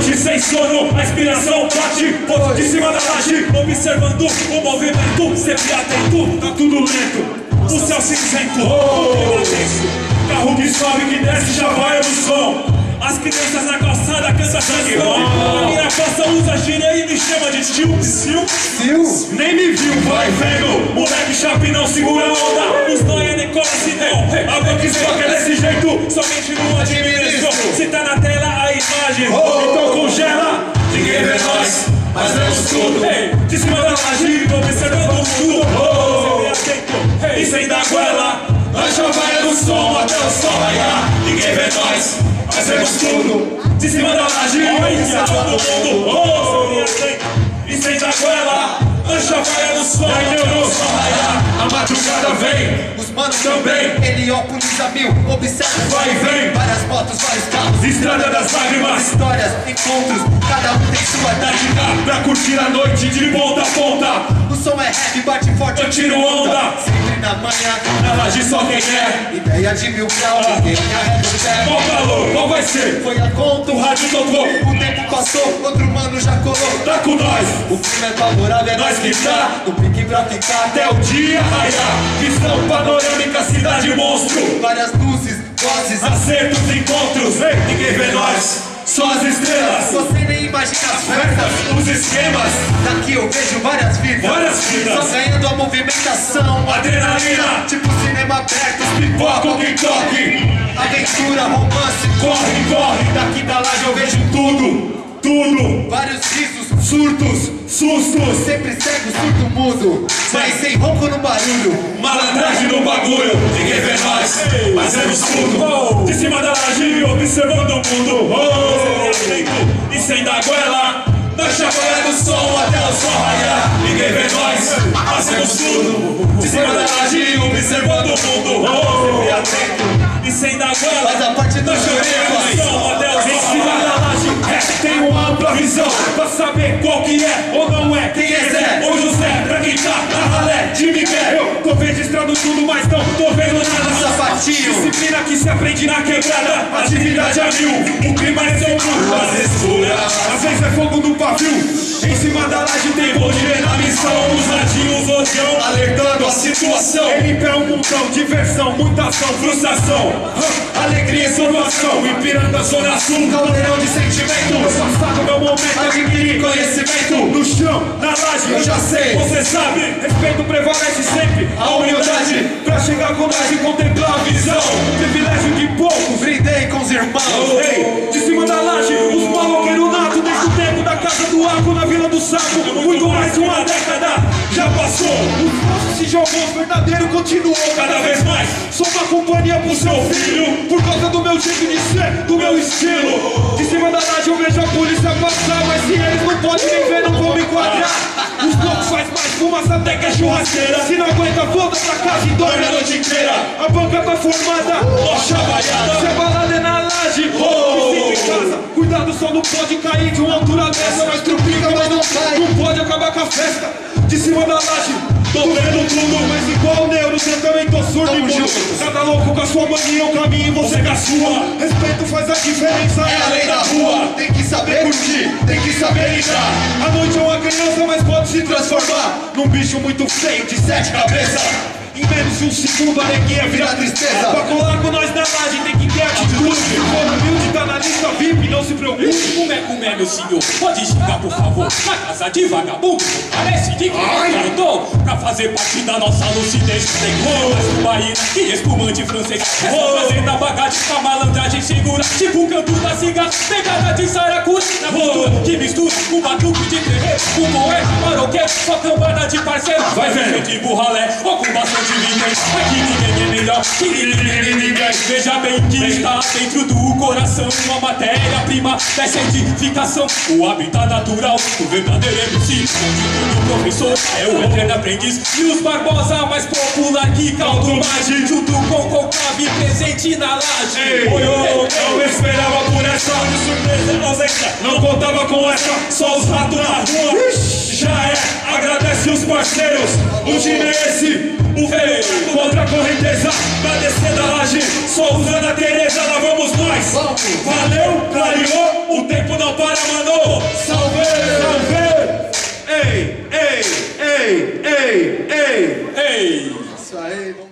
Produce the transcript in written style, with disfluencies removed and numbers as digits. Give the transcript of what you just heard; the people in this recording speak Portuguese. noite sem sono, a inspiração bate, ponto de cima da laje, observando o movimento, sempre atento, tá tudo lento, o céu cinzento, oh! Carro que sobe, que desce, já vai no som. As crianças na calçada cantam canção. A minha calça usa gíria e me chama de tio. Nem me viu, vai vendo. Moleque chape não segura a onda. Os noia nem cola se deu. Alguém que joga desse jeito, somente não administrou. Se tá na tela a imagem, então congela. Ninguém vê nós, mas vemos tudo. De cima da laje, observando o mundo. Sempre aceito, e sem dar goela. Nós já vai no som até o sol raiar. Ninguém vê nós, fazemos tudo, de cima da laje, olha todo mundo, oh! E sem dar goela, lancha vai no sol, Neurus, a madrugada vem, os manos também, Elioco e Isabel, observa, vai e vem, várias motos, vários carros, estrada das lágrimas, histórias, encontros, cada um tem sua tática, pra curtir a noite de ponta a ponta, o som é rap, bate forte, eu tiro onda, sempre na manhã, na laje só quem é, ideia de mil graus, ninguém carrega o pé, qual valor, qual vai ser, foi a conta, o rádio tocou, o tempo passou, outro mano já colou, tá com nós, o clima é favorável, é nós que tá, no pique pra ficar até o dia raiar, visão panorâmica, cidade monstro, várias luzes, vozes, acertos, encontros, ninguém vê nós, só as estrelas, você nem imagina as festas, os esquemas, daqui eu vejo várias vidas, só ganhando a movimentação, adrenalina, tipo cinema aberto, pipoca, toque, aventura, romance, corre, daqui da laje eu vejo tudo, vários risos, surtos, sustos, sempre cego, surto mudo, mas sem ronco no barulho, malandragem no bagulho, ninguém vê nós, mas é no escudo, de cima da laje, observando o mundo, oh! E sem dar goela, nós chacoalhando o som até o sol raiar, ninguém vê nós, mas é no escudo, de cima da laje, observando o mundo, oh! Sempre atento, e sem dar goela, faz a parte da chorinha, até o sol raiar. Tem uma ampla visão pra saber qual que é ou não é. Quem é Zé ou José, pra quem tá na ralé de Miguel. Eu tô registrando tudo, mas não tô vendo nada. Sapatinho, disciplina que se aprende na quebrada. Atividade a mil, o clima é seu cu. Às vezes é fogo no pavio. Em cima da laje tem bonde na missão. Usadinhos, odião, alertando a situação. Ele é um montão, diversão, muita ação, frustração, alegria e salvação. Empirando a zona sul, caldeirão de sentimento. Eu só saco meu momento, adquirir conhecimento. No chão, na laje, eu já sei, você sabe. Respeito prevalece sempre, a humildade, pra chegar com laje e contemplar a visão. Privilégio de pouco, brindei com os irmãos. Ei, de cima da laje, os maloqueiros nato. Desde o tempo da casa do arco, na vila do saco, muito mais de uma década já passou. Os nossos se jogou, verdadeiro continuou. Cada vez mais, sou uma companhia pro seu filho, por causa do meu jeito de ser, do meu estilo. De cima da laje eu vejo a polícia passar, mas se eles não podem me ver, não vão me enquadrar. Os loucos faz mais fumaça até que é churrasqueira. Se não aguenta, volta pra casa e dorme a noite inteira. A banca tá formada, nossa baiada. Se a balada é na laje, oh, fica em casa. Cuidado, só não pode cair de uma altura dessa. Nós trupica, mas não sai, não pode acabar com a festa. De cima da laje, tô vendo tudo, mas igual o Neurus, eu também tô surdo e mudo. Cada louco com a sua mania, eu caminho e você com a sua. Respeito faz a diferença, é a lei da rua. Tem que saber curtir, tem que saber lidar. A noite é uma criança, mas pode se transformar num bicho muito feio de 7 cabeças. Em menos de um segundo a neguinha vira tristeza. Pra colar com nós na laje tem que ter atitude. Quando humilde tá na lista VIP, não se preocupe. Como é, meu senhor? Pode xingar, por favor. Na casa de vagabundo, parece de cartão. Pra fazer parte da nossa lucidez, tem rolas, tubaína e espumante francês. Essa fazenda bagagem com a malandragem segura, tipo o canto da cigarra, pegada de saracura. Na cultura que mistura com batuque de terreiro, o moé, maroqueiro, só cambada de parceiro. Vai ver de burralé ou com bastante. Aqui ninguém é melhor que ninguém. Veja bem que está dentro do coração uma matéria-prima da certificação, o habitat natural, o verdadeiro MC. O professor é o eterno aprendiz. Lews Barbosa, mais popular que Caldo Maggi, junto com Concave presente na laje. Ei, eu esperava por essa, de surpresa ausência, não contava com essa. Só os ratos na rua, já é, agradece os parceiros. O time é esse, o veio contra a correnteza, pra descer da laje, só usando a Tereza, lá vamos nós. Valeu, clareou, o tempo não para mais. Ei, ei, ei! Isso aí, vamos.